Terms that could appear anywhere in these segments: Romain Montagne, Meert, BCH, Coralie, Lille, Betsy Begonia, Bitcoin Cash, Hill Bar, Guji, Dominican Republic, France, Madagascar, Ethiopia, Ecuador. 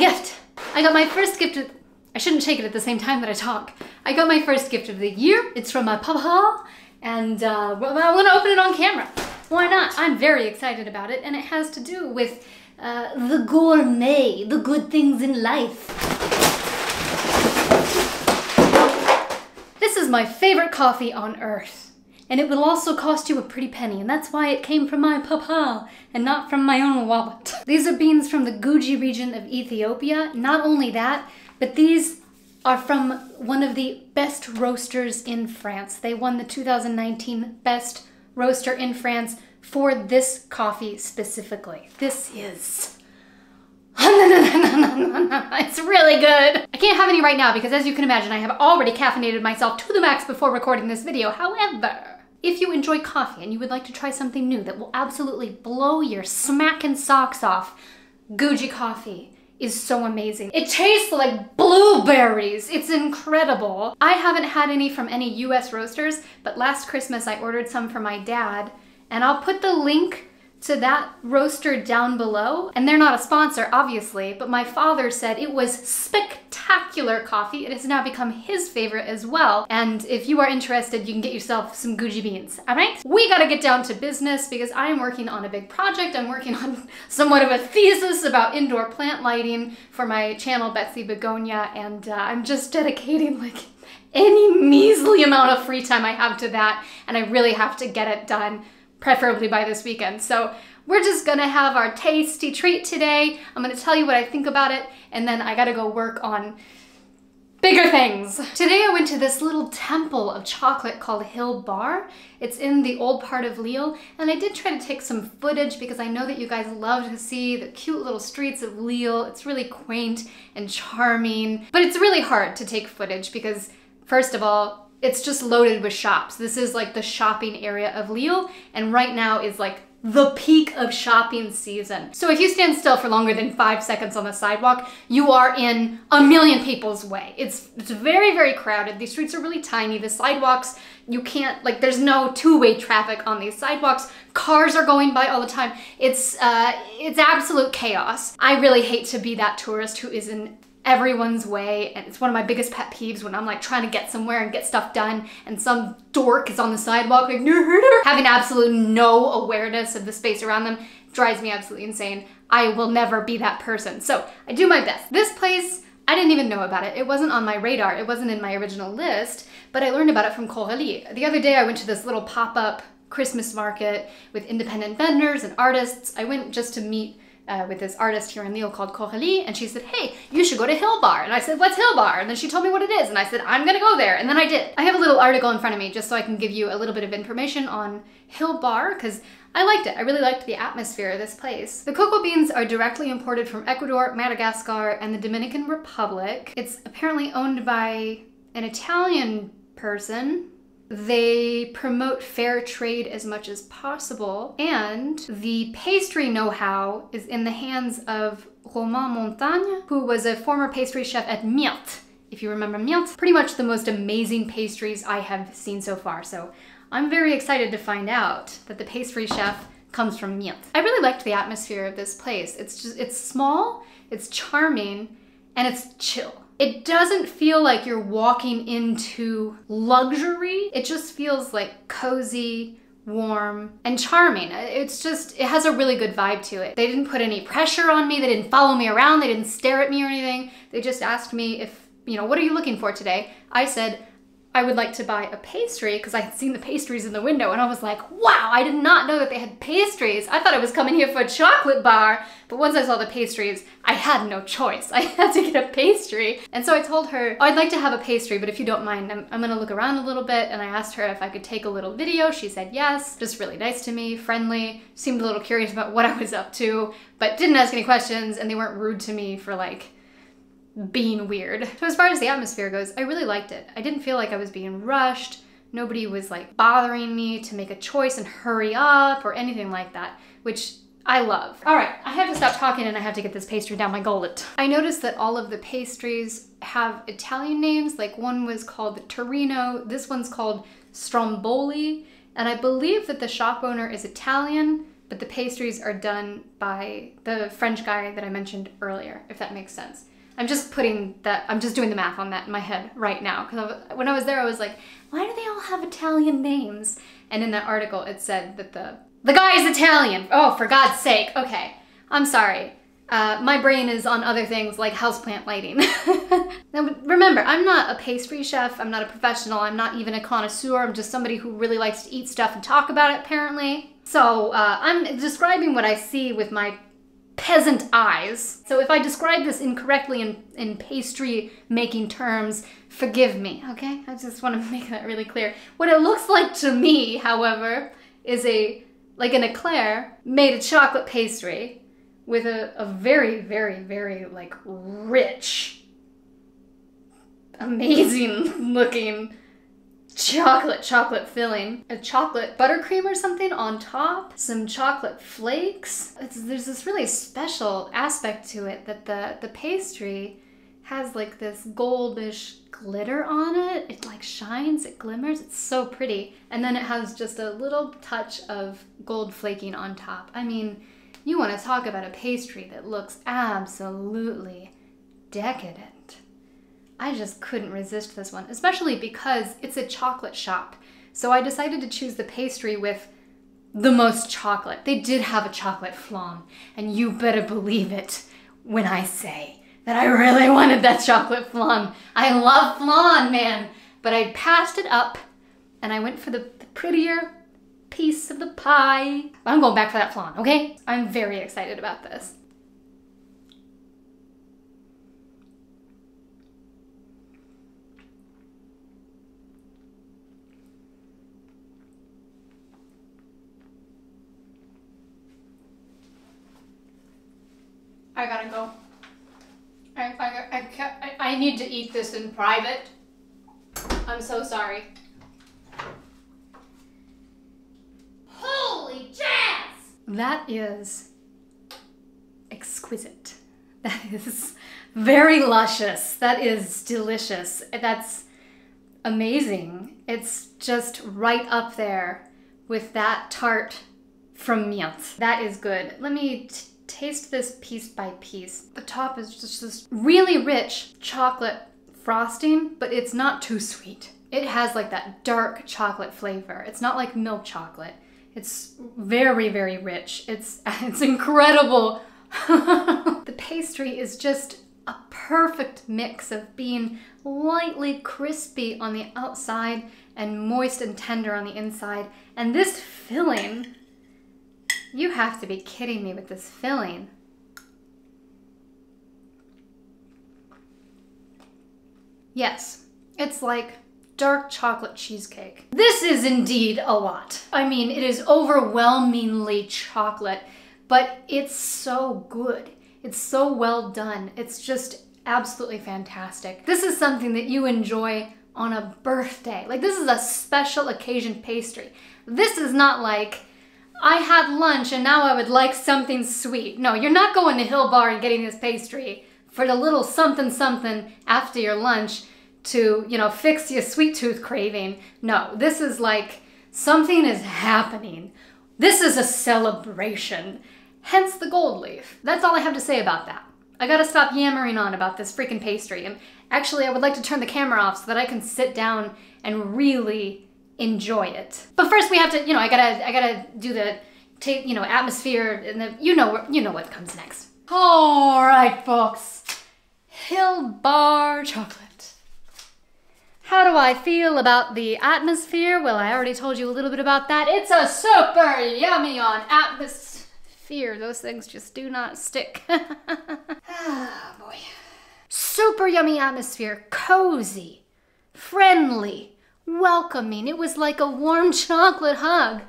got a gift. I got my first gift of... I shouldn't shake it at the same time that I talk. I got my first gift of the year. It's from my papa, and I'm gonna open it on camera. Why not? I'm very excited about it, and it has to do with the gourmet, the good things in life. This is my favorite coffee on earth, and it will also cost you a pretty penny, and that's why it came from my papa and not from my own wallet. These are beans from the Guji region of Ethiopia. Not only that, but these are from one of the best roasters in France. They won the 2019 Best Roaster in France for this coffee specifically. This is... It's really good. I can't have any right now because, as you can imagine, I have already caffeinated myself to the max before recording this video. However, if you enjoy coffee and you would like to try something new that will absolutely blow your smacking socks off, Guji coffee is so amazing. It tastes like blueberries. It's incredible. I haven't had any from any US roasters, but last Christmas I ordered some for my dad, and I'll put the link to that roaster down below. And they're not a sponsor, obviously, but my father said it was spectacular coffee. It has now become his favorite as well. And if you are interested, you can get yourself some Guji beans, all right? We gotta get down to business because I am working on a big project. I'm working on somewhat of a thesis about indoor plant lighting for my channel, Betsy Begonia, and I'm just dedicating like any measly amount of free time I have to that, and I really have to get it done, preferably by this weekend. So we're just gonna have our tasty treat today. I'm gonna tell you what I think about it, and then I gotta go work on bigger things. Today I went to this little temple of chocolate called Hill Bar. It's in the old part of Lille, and I did try to take some footage because I know that you guys love to see the cute little streets of Lille. It's really quaint and charming, but it's really hard to take footage because, first of all, it's just loaded with shops. This is like the shopping area of Lille, and right now is like the peak of shopping season. So if you stand still for longer than 5 seconds on the sidewalk, you are in a million people's way. It's very, very crowded. These streets are really tiny. The sidewalks, you can't, like, there's no two-way traffic on these sidewalks. Cars are going by all the time. It's absolute chaos. I really hate to be that tourist who is in everyone's way, and it's one of my biggest pet peeves when I'm like trying to get somewhere and get stuff done and some dork is on the sidewalk like having absolute no awareness of the space around them. Drives me absolutely insane. I will never be that person, so I do my best. This place, I didn't even know about it. It wasn't on my radar. It wasn't in my original list, but I learned about it from Coralie. The other day I went to this little pop-up Christmas market with independent vendors and artists. I went just to meet with this artist here in Lille called Coralie, and she said, hey, you should go to Hill Bar. And I said, what's Hill Bar? And then she told me what it is, and I said, I'm gonna go there. And then I did. I have a little article in front of me just so I can give you a little bit of information on Hill Bar, because I liked it. I really liked the atmosphere of this place. The cocoa beans are directly imported from Ecuador, Madagascar, and the Dominican Republic. It's apparently owned by an Italian person. They promote fair trade as much as possible, and the pastry know-how is in the hands of Romain Montagne, who was a former pastry chef at Meert. If you remember Meert, pretty much the most amazing pastries I have seen so far, so I'm very excited to find out that the pastry chef comes from Meert. I really liked the atmosphere of this place. It's small, it's charming, and it's chill. It doesn't feel like you're walking into luxury. It just feels like cozy, warm, and charming. It has a really good vibe to it. They didn't put any pressure on me. They didn't follow me around. They didn't stare at me or anything. They just asked me if, you know, what are you looking for today? I said, I would like to buy a pastry, because I had seen the pastries in the window, and I was like, wow, I did not know that they had pastries. I thought I was coming here for a chocolate bar, but once I saw the pastries, I had no choice. I had to get a pastry. And so I told her, oh, I'd like to have a pastry, but if you don't mind, I'm gonna look around a little bit, and I asked her if I could take a little video. She said yes, just really nice to me, friendly, seemed a little curious about what I was up to, but didn't ask any questions, and they weren't rude to me for like, being weird. So as far as the atmosphere goes, I really liked it. I didn't feel like I was being rushed. Nobody was like bothering me to make a choice and hurry up or anything like that, which I love. All right, I have to stop talking and I have to get this pastry down my gullet. I noticed that all of the pastries have Italian names, like one was called Torino, this one's called Stromboli, and I believe that the shop owner is Italian, but the pastries are done by the French guy that I mentioned earlier, if that makes sense. I'm just doing the math on that in my head right now, because when I was there, I was like, why do they all have Italian names? And in that article, it said that the guy is Italian. Oh, for God's sake. Okay, I'm sorry. My brain is on other things like houseplant lighting. Now, remember, I'm not a pastry chef. I'm not a professional. I'm not even a connoisseur. I'm just somebody who really likes to eat stuff and talk about it, apparently. So I'm describing what I see with my peasant eyes. So if I describe this incorrectly in pastry making terms, forgive me, okay? I just want to make that really clear. What it looks like to me, however, is like an eclair made of chocolate pastry with a very, very, very like rich, amazing looking chocolate filling, a chocolate buttercream or something on top, some chocolate flakes. There's this really special aspect to it that the pastry has like this goldish glitter on it. It like shines, it glimmers, it's so pretty. And then it has just a little touch of gold flaking on top. I mean, you want to talk about a pastry that looks absolutely decadent. I just couldn't resist this one, especially because it's a chocolate shop. So I decided to choose the pastry with the most chocolate. They did have a chocolate flan, and you better believe it when I say that I really wanted that chocolate flan. I love flan, man. But I passed it up, and I went for the prettier piece of the pie. I'm going back for that flan, okay? I'm very excited about this. I gotta go. I need to eat this in private. I'm so sorry. Holy jazz! That is exquisite. That is very luscious. That is delicious. That's amazing. It's just right up there with that tart from Meert. That is good. Let me taste this piece by piece. The top is just this really rich chocolate frosting, but it's not too sweet. It has like that dark chocolate flavor. It's not like milk chocolate. It's very, very rich. It's incredible. The pastry is just a perfect mix of being lightly crispy on the outside and moist and tender on the inside. And this filling, you have to be kidding me with this filling. Yes, it's like dark chocolate cheesecake. This is indeed a lot. I mean, it is overwhelmingly chocolate, but it's so good. It's so well done. It's just absolutely fantastic. This is something that you enjoy on a birthday. Like, this is a special occasion pastry. This is not like, I had lunch and now I would like something sweet. No, you're not going to Hill Bar and getting this pastry for the little something something after your lunch to, you know, fix your sweet tooth craving. No, this is like something is happening. This is a celebration, hence the gold leaf. That's all I have to say about that. I gotta stop yammering on about this freaking pastry. And actually, I would like to turn the camera off so that I can sit down and really enjoy it. But first we have to, you know, I gotta do the, you know, atmosphere and the, you know what comes next. All right, folks. Hill Bar chocolate. How do I feel about the atmosphere? Well, I already told you a little bit about that. It's a super yummy on atmosphere. Those things just do not stick. Ah, boy. Super yummy atmosphere, cozy, friendly, welcoming. It was like a warm chocolate hug.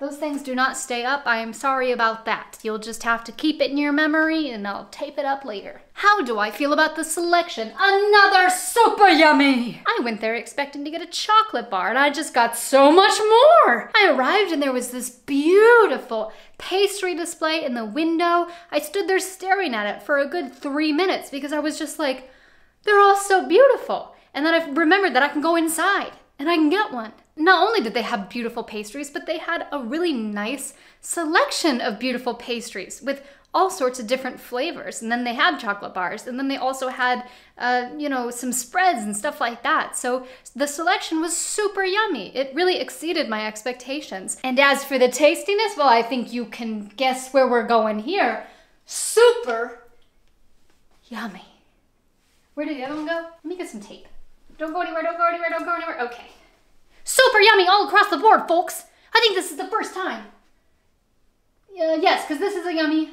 Those things do not stay up. I am sorry about that. You'll just have to keep it in your memory and I'll tape it up later. How do I feel about the selection? Another super yummy! I went there expecting to get a chocolate bar and I just got so much more! I arrived and there was this beautiful pastry display in the window. I stood there staring at it for a good 3 minutes because I was just like, they're all so beautiful. And then I remembered that I can go inside and I can get one. Not only did they have beautiful pastries, but they had a really nice selection of beautiful pastries with all sorts of different flavors. And then they had chocolate bars, and then they also had, you know, some spreads and stuff like that. So the selection was super yummy. It really exceeded my expectations. And as for the tastiness, well, I think you can guess where we're going here. Super yummy. Where did the other one go? Let me get some tape. Don't go anywhere, don't go anywhere, don't go anywhere. Okay. Super yummy all across the board, folks. I think this is the first time. Yes, because this is a yummy.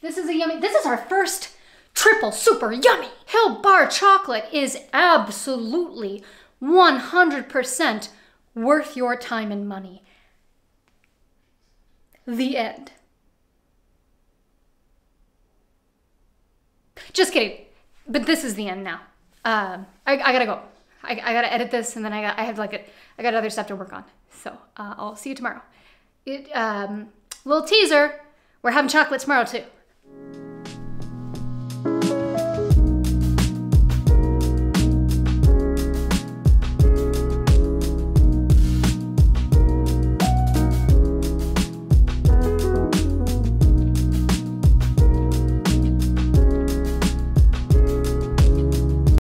This is a yummy. This is our first triple super yummy. Hill Bar chocolate is absolutely 100% worth your time and money. The end. Just kidding. But this is the end now. I gotta go. I gotta edit this, and then I got other stuff to work on. So I'll see you tomorrow. Little teaser, we're having chocolate tomorrow too.